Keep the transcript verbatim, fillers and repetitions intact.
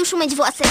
już umyć włosy.